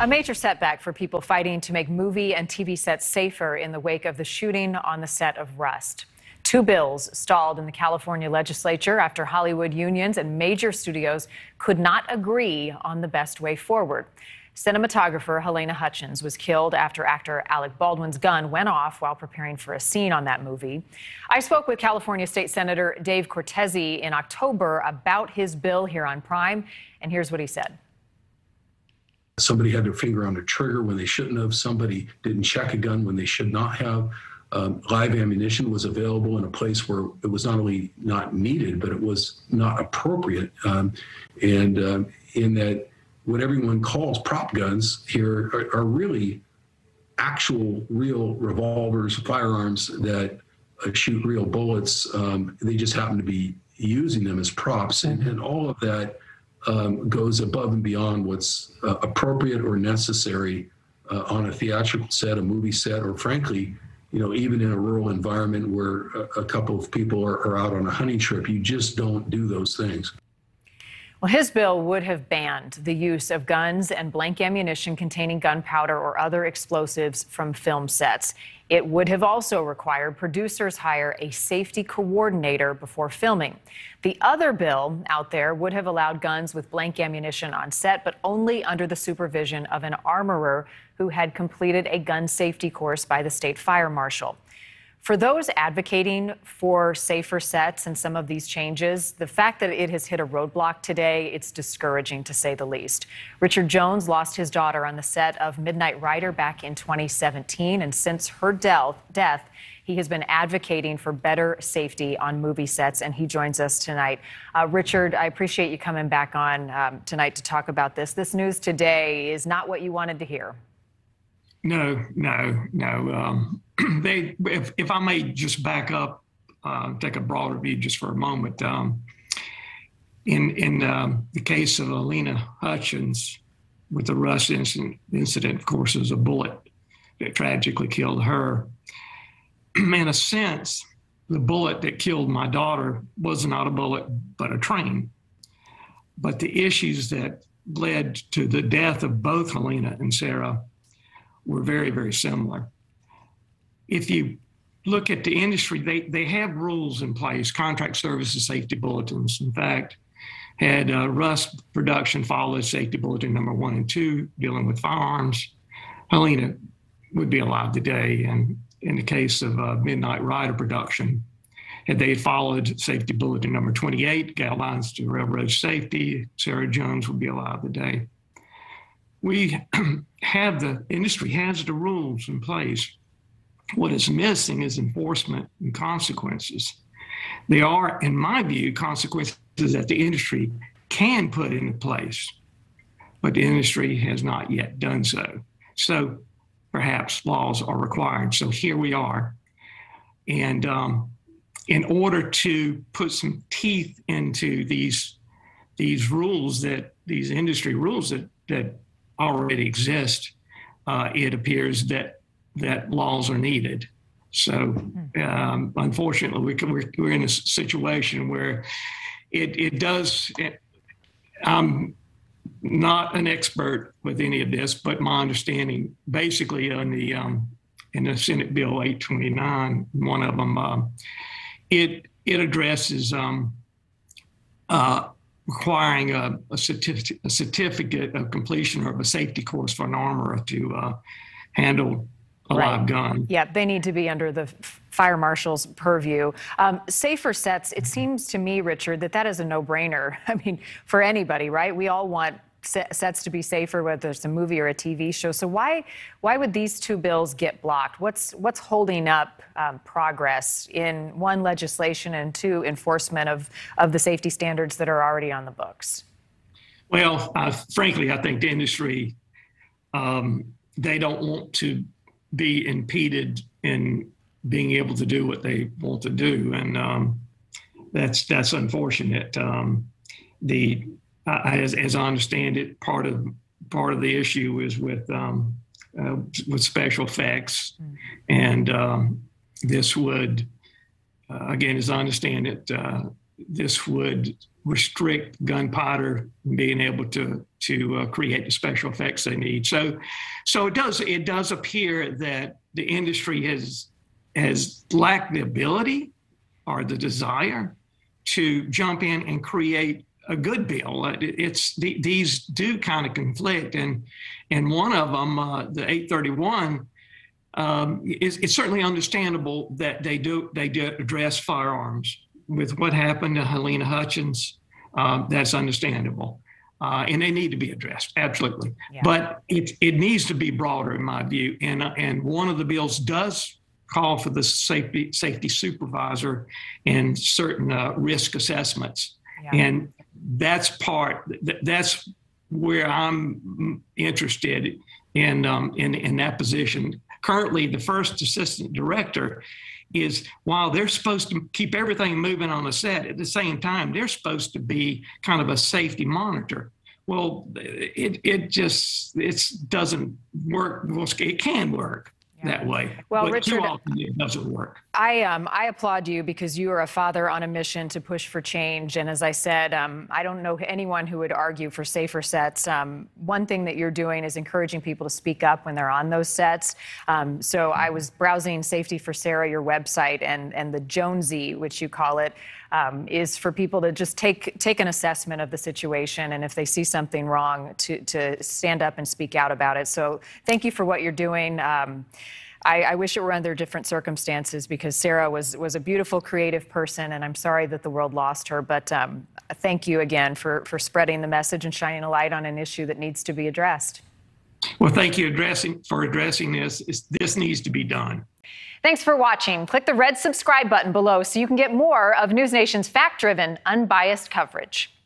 A major setback for people fighting to make movie and TV sets safer in the wake of the shooting on the set of Rust. Two bills stalled in the California legislature after Hollywood unions and major studios could not agree on the best way forward. Cinematographer Helena Hutchins was killed after actor Alec Baldwin's gun went off while preparing for a scene on that movie. I spoke with California State Senator Dave Cortese in October about his bill here on Prime, and here's what he said. Somebody had their finger on the trigger when they shouldn't have. Somebody didn't check a gun when they should not have. Live ammunition was available in a place where it was not only not needed, but it was not appropriate. In that, what everyone calls prop guns here are really actual, real revolvers, firearms that shoot real bullets. They just happen to be using them as props, and all of that goes above and beyond what's appropriate or necessary on a theatrical set, a movie set, or frankly, you know, even in a rural environment where a couple of people are out on a hunting trip. You just don't do those things. Well, his bill would have banned the use of guns and blank ammunition containing gunpowder or other explosives from film sets. It would have also required producers hire a safety coordinator before filming. The other bill out there would have allowed guns with blank ammunition on set, but only under the supervision of an armorer who had completed a gun safety course by the state fire marshal. For those advocating for safer sets and some of these changes, the fact that it has hit a roadblock today, it's discouraging to say the least. Richard Jones lost his daughter on the set of Midnight Rider back in 2017, and since her death, he has been advocating for better safety on movie sets, and he joins us tonight. Richard, I appreciate you coming back on tonight to talk about this. This news today is not what you wanted to hear. No. If I may just back up, take a broader view just for a moment. In the case of Helena Hutchins with the Rust incident, of course, is a bullet that tragically killed her. In a sense, the bullet that killed my daughter was not a bullet, but a train. But the issues that led to the death of both Helena and Sarah were very, very similar. If you look at the industry, they have rules in place, contract services safety bulletins. In fact, had Rust production followed safety bulletin number 1 and 2 dealing with firearms, Helena would be alive today. And in the case of Midnight Rider production, had they followed safety bulletin number 28, guidelines to railroad safety, Sarah Jones would be alive today. We have the industry has the rules in place. What is missing is enforcement and consequences. There are, in my view, consequences that the industry can put into place, but the industry has not yet done so. So perhaps laws are required. So here we are. And in order to put some teeth into these rules, that these industry rules that already exist, it appears that laws are needed. So unfortunately, we're in a situation where it does, I'm not an expert with any of this, but my understanding basically on the, in the Senate Bill 829, one of them, it addresses requiring a certificate of completion or of a safety course for an armorer to handle a live gun. Yeah, they need to be under the fire marshal's purview. Safer sets, it seems to me, Richard, that is a no-brainer. I mean, for anybody, right? We all want sets to be safer, whether it's a movie or a TV show. So why would these two bills get blocked? What's holding up progress in one, legislation, and two, enforcement of the safety standards that are already on the books? Well, frankly, I think the industry, they don't want to be impeded in being able to do what they want to do, and that's unfortunate. As I understand it, part of the issue is with special effects, and this would, again, as I understand it, this would restrict gunpowder and being able to create the special effects they need. So it does appear that the industry has lacked the ability or the desire to jump in and create a good bill. These do kind of conflict, and one of them, the 831, it's certainly understandable that they do address firearms. With what happened to Helena Hutchins, that's understandable, and they need to be addressed, absolutely. Yeah. But it needs to be broader, in my view. And one of the bills does call for the safety supervisor and certain risk assessments. Yeah. And that's where I'm interested in that position. Currently, the first assistant director is, while they're supposed to keep everything moving on the set, at the same time, they're supposed to be kind of a safety monitor. Well, it just doesn't work. Well, it can work. Yeah. That way. Well, but Richard, too often it doesn't work. I applaud you because you are a father on a mission to push for change. And as I said, I don't know anyone who would argue for safer sets. One thing that you're doing is encouraging people to speak up when they're on those sets. So I was browsing Safety for Sarah, your website, and the Jonesy, which you call it, is for people to just take an assessment of the situation, and if they see something wrong, to stand up and speak out about it. So thank you for what you're doing. I wish it were under different circumstances, because Sarah was a beautiful, creative person, and I'm sorry that the world lost her. But thank you again for spreading the message and shining a light on an issue that needs to be addressed. Well, thank you for addressing this. This needs to be done. Thanks for watching. Click the red subscribe button below so you can get more of NewsNation's fact-driven, unbiased coverage.